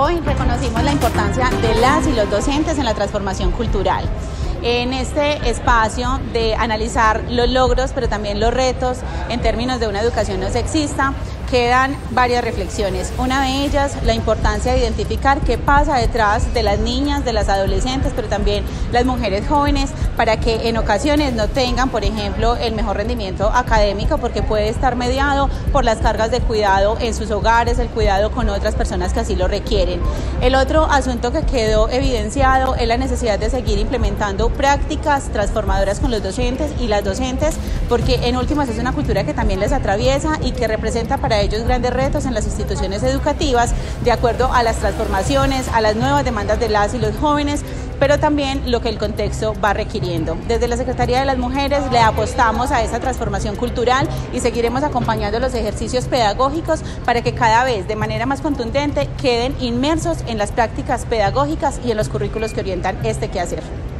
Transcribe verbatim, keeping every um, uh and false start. Hoy reconocimos la importancia de las y los docentes en la transformación cultural. En este espacio de analizar los logros, pero también los retos en términos de una educación no sexista, quedan varias reflexiones. Una de ellas, la importancia de identificar qué pasa detrás de las niñas, de las adolescentes, pero también las mujeres jóvenes, para que en ocasiones no tengan, por ejemplo, el mejor rendimiento académico, porque puede estar mediado por las cargas de cuidado en sus hogares, el cuidado con otras personas que así lo requieren. El otro asunto que quedó evidenciado es la necesidad de seguir implementando prácticas transformadoras con los docentes y las docentes, porque en últimas es una cultura que también les atraviesa y que representa para ellos grandes retos en las instituciones educativas de acuerdo a las transformaciones, a las nuevas demandas de las y los jóvenes, pero también lo que el contexto va requiriendo. Desde la Secretaría de las Mujeres le apostamos a esa transformación cultural y seguiremos acompañando los ejercicios pedagógicos para que cada vez de manera más contundente queden inmersos en las prácticas pedagógicas y en los currículos que orientan este quehacer.